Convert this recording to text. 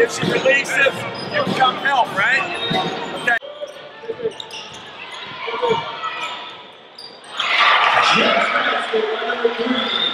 If she releases, you come help, right? Okay. Yeah.